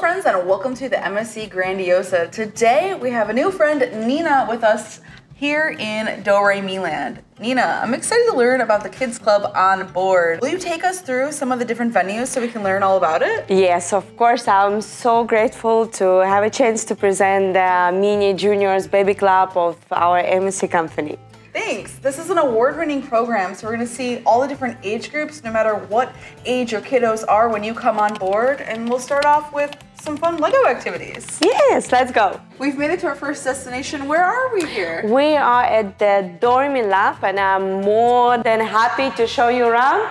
friends, and welcome to the MSC Grandiosa. Today we have a new friend, Nina, with us here in Doremiland. Nina, I'm excited to learn about the kids club on board. Will you take us through some of the different venues so we can learn all about it? Yes, of course. I'm so grateful to have a chance to present the Mini Juniors Baby Club of our MSC company. Thanks. This is an award-winning program, so we're going to see all the different age groups, no matter what age your kiddos are when you come on board, and we'll start off with some fun Lego activities. Yes, let's go. We've made it to our first destination. Where are we here? We are at the Doremi Lab, and I'm more than happy to show you around.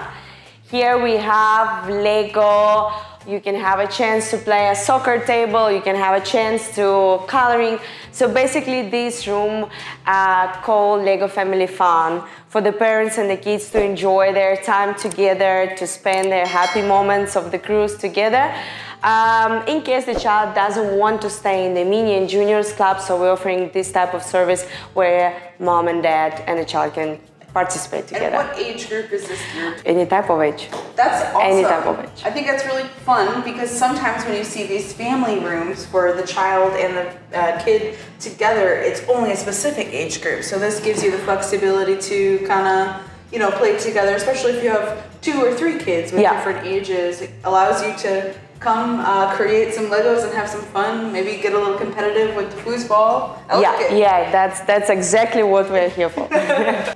Here we have Lego. You can have a chance to play a soccer table. You can have a chance to coloring. So basically this room called Lego Family Fun for the parents and the kids to enjoy their time together, to spend their happy moments of the cruise together. In case the child doesn't want to stay in the Mini and Juniors Club, so we're offering this type of service where mom and dad and the child can participate together. And what age group is this group? Any type of age. That's awesome. Any type of age. I think that's really fun because sometimes when you see these family rooms for the child and the kid together, it's only a specific age group. So this gives you the flexibility to kind of, you know, play together, especially if you have 2 or 3 kids with different ages. It allows you to come create some Legos and have some fun, maybe get a little competitive with the foosball. Yeah, that's exactly what we're here for.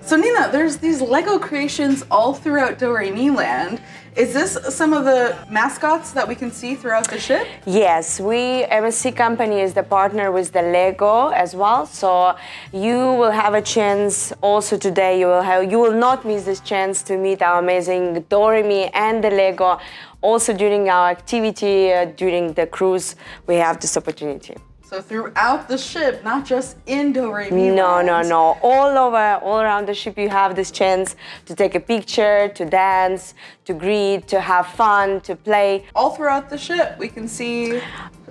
So Nina, there's these Lego creations all throughout Doremiland. Is this some of the mascots that we can see throughout the ship? Yes, we, MSC company, is the partner with the Lego as well. So you will have a chance also today, you will not miss this chance to meet our amazing Doremi and the Lego. Also during our activity, during the cruise, we have this opportunity. So throughout the ship, not just in Doremi. No. All around the ship, you have this chance to take a picture, to dance, to greet, to have fun, to play. All throughout the ship, we can see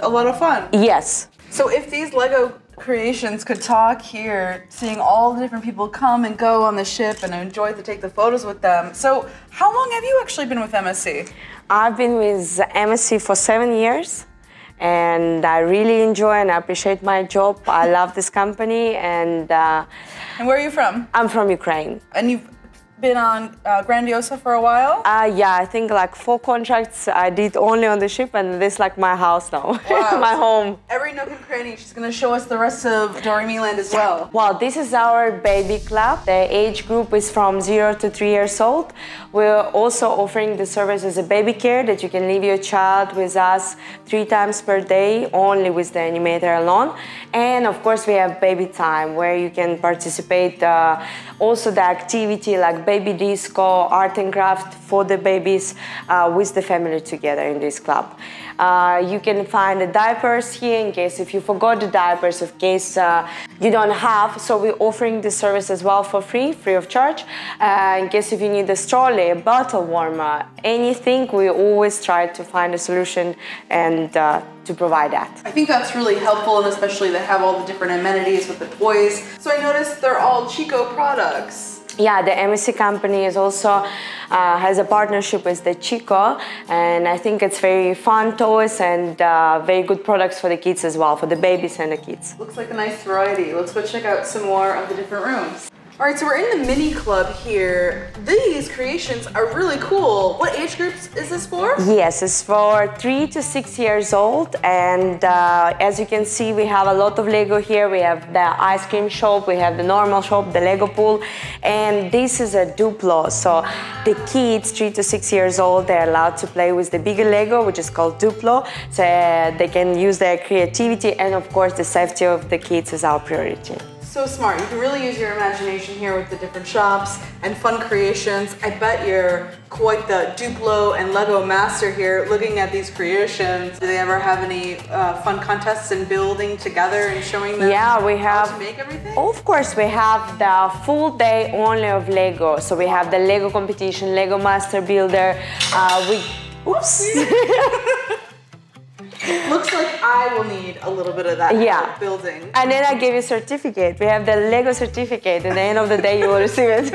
a lot of fun. Yes. So if these Lego creations could talk here, seeing all the different people come and go on the ship and enjoy to take the photos with them. So how long have you actually been with MSC? I've been with MSC for 7 years. And I really enjoy and I appreciate my job. I love this company. And where are you from? I'm from Ukraine. And you've been on Grandiosa for a while? Yeah, I think like 4 contracts I did only on the ship, and this is like my house now. Wow. My home. Every nook and cranny. She's going to show us the rest of Doremiland as well. Well, this is our baby club. The age group is from 0 to 3 years old. We're also offering the service as a baby care that you can leave your child with us 3 times per day, only with the animator alone. And of course, we have baby time where you can participate. Also the activity like baby disco, art and craft for the babies with the family together in this club. You can find the diapers here in case if you forgot the diapers, in case you don't have. So we're offering the service as well for free of charge. In case if you need a stroller, a bottle warmer, anything, we always try to find a solution and to provide that. I think that's really helpful, and especially they have all the different amenities with the toys. So I noticed they're all Chicco products. Yeah, the MSC company is also has a partnership with the Chicco, and I think it's very fun toys and very good products for the kids as well, for the babies and the kids. Looks like a nice variety. Let's go check out some more of the different rooms. All right, so we're in the mini club here. These creations are really cool. What age groups is this for? Yes, it's for 3 to 6 years old. And as you can see, we have a lot of Lego here. We have the ice cream shop, we have the normal shop, the Lego pool, and this is a Duplo. So the kids, 3 to 6 years old, they're allowed to play with the bigger Lego, which is called Duplo. So they can use their creativity, and of course, the safety of the kids is our priority. So smart. You can really use your imagination here with the different shops and fun creations. I bet you're quite the Duplo and Lego master here looking at these creations. Do they ever have any fun contests and building together and showing them how to make everything? Of course, we have the full day only of Lego. So we have the Lego competition, Lego master builder. Looks like I will need a little bit of that building. And then I gave you a certificate. We have the Lego certificate. At the end of the day, you will receive it.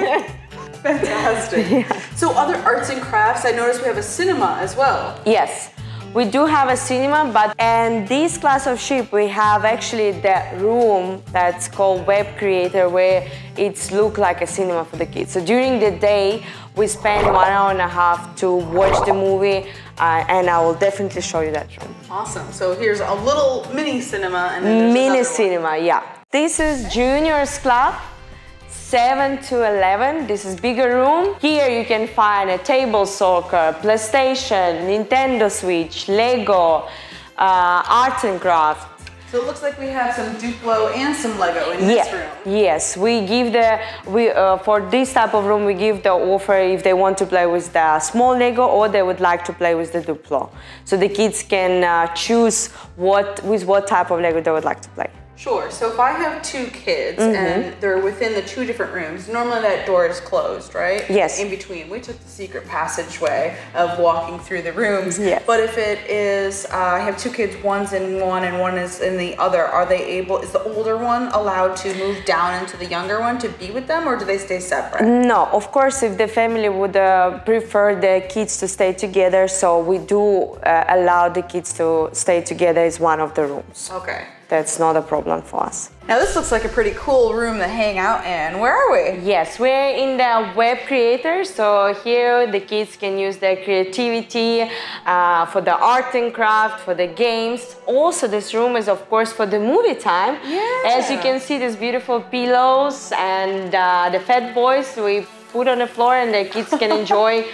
Fantastic. Yeah. So other arts and crafts, I noticed we have a cinema as well. Yes. We do have a cinema, but in this class of ship we have actually the room that's called Web Creator, where it's look like a cinema for the kids. So during the day we spend 1.5 hours to watch the movie, and I will definitely show you that room. Awesome. So here's a little mini cinema, and then mini cinema, one. Yeah. This is Juniors Club. 7 to 11, this is bigger room. Here you can find a table soccer, PlayStation, Nintendo Switch, Lego, arts and crafts. So it looks like we have some Duplo and some Lego in this room. Yes, we give the, for this type of room, we give the offer if they want to play with the small Lego or they would like to play with the Duplo. So the kids can choose with what type of Lego they would like to play. Sure, so if I have two kids and they're within the two different rooms, normally that door is closed, right? Yes. In between, we took the secret passageway of walking through the rooms. Yes. But if it is, I have two kids, one's in one and one is in the other, are they able, is the older one allowed to move down into the younger one to be with them, or do they stay separate? No, of course, if the family would prefer the kids to stay together, so we do allow the kids to stay together in one of the rooms. Okay. That's not a problem for us. Now this looks like a pretty cool room to hang out in. Where are we? Yes, we're in the Web Creator. So here the kids can use their creativity for the art and craft, for the games. Also this room is of course for the movie time. Yeah. As you can see, these beautiful pillows and the Fat Boys we put on the floor, and the kids can enjoy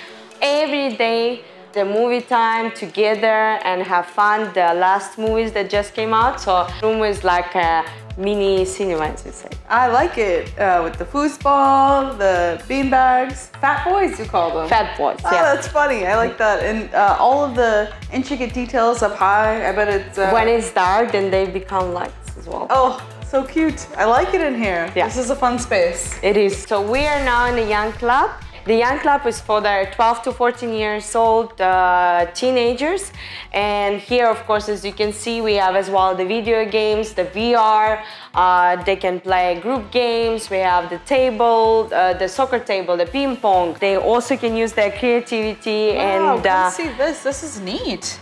every day the movie time together and have fun, the last movies that just came out. So the room is like a mini cinema, as we say. I like it, with the foosball, the beanbags, Fat Boys you call them. Fat Boys, yeah. Oh, that's funny, I like that. And all of the intricate details up high, I bet it's... When it's dark, then they become lights as well. Oh. So cute, I like it in here. Yeah. This is a fun space. It is. So we are now in the Young Club. The Young Club is for the 12 to 14 years old teenagers. And here, of course, as you can see, we have as well the video games, the VR, they can play group games, we have the table, the soccer table, the ping pong. They also can use their creativity. Wow, and let's see this, this is neat.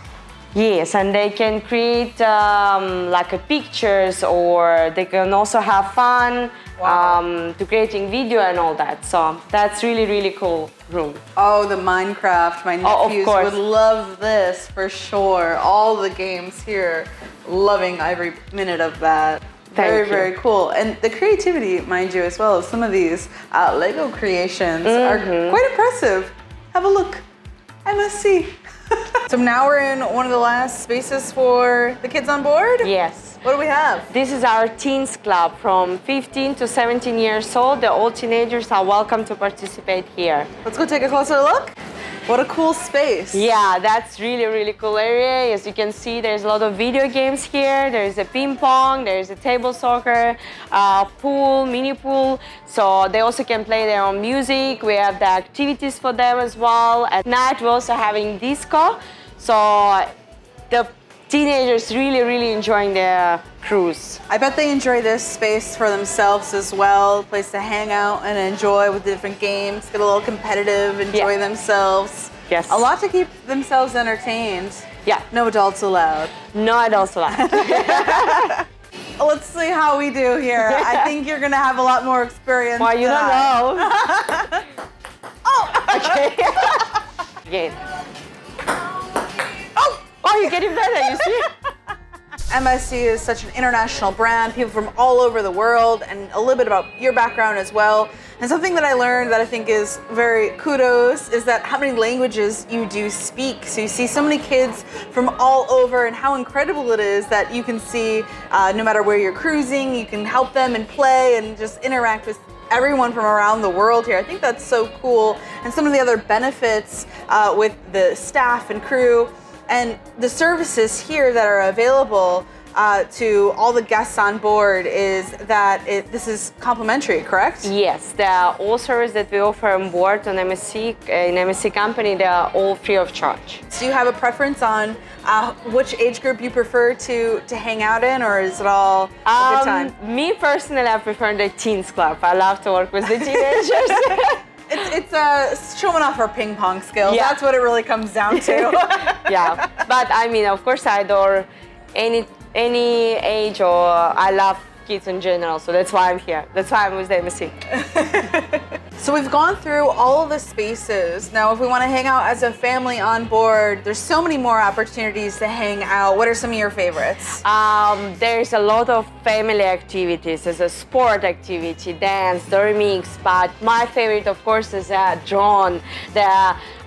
Yes, and they can create like a pictures, or they can also have fun to creating video and all that. So that's really, really cool room. Oh, the Minecraft. My nephews would love this for sure. All the games here, loving every minute of that. Very, very cool. And the creativity, mind you, as well as some of these Lego creations are quite impressive. Have a look. MSC. So now we're in one of the last spaces for the kids on board? Yes. What do we have? This is our teens club from 15 to 17 years old. The old teenagers are welcome to participate here. Let's go take a closer look. What a cool space. Yeah, that's really, really cool area. As you can see, there's a lot of video games here. There's a ping pong, there's a table soccer, pool, mini pool. So they also can play their own music. We have the activities for them as well. At night, we're also having disco. So the teenagers really, really enjoying their cruise. I bet they enjoy this space for themselves as well. A place to hang out and enjoy with the different games, get a little competitive, enjoy themselves. Yes. A lot to keep themselves entertained. Yeah. No adults allowed. No adults allowed. Let's see how we do here. Yeah. I think you're gonna have a lot more experience. Well, you don't know. Oh! Okay. Yeah. Oh, you're getting better, you see? MSC is such an international brand, people from all over the world, and a little bit about your background as well. And something that I learned that I think is very kudos is that how many languages you do speak. So you see so many kids from all over, and how incredible it is that you can see no matter where you're cruising, you can help them and play and just interact with everyone from around the world here. I think that's so cool. And some of the other benefits with the staff and crew, and the services here that are available to all the guests on board is that this is complimentary, correct? Yes, all services that we offer on board on MSC, in MSC company, they are all free of charge. Do you have a preference on which age group you prefer to hang out in, or is it all a good time? Me personally, I prefer the teens club. I love to work with the teenagers. It's showing off our ping pong skills. Yeah. That's what it really comes down to. Yeah, but I mean, of course, I adore any age, or I love kids in general, so that's why I'm here. That's why I'm with MSC. So we've gone through all the spaces. Now, if we want to hang out as a family on board, there's so many more opportunities to hang out. What are some of your favorites? There's a lot of family activities. There's a sport activity, dance, their mix, but my favorite, of course, is a drone.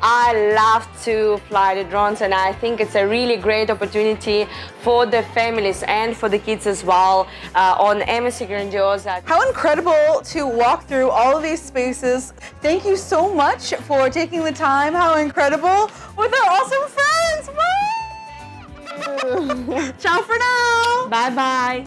I love to fly the drones, and I think it's a really great opportunity for the families and for the kids as well on MSC Grandiosa. How incredible to walk through all of these spaces. Thank you so much for taking the time. How incredible. With our awesome friends. Ciao for now. Bye-bye.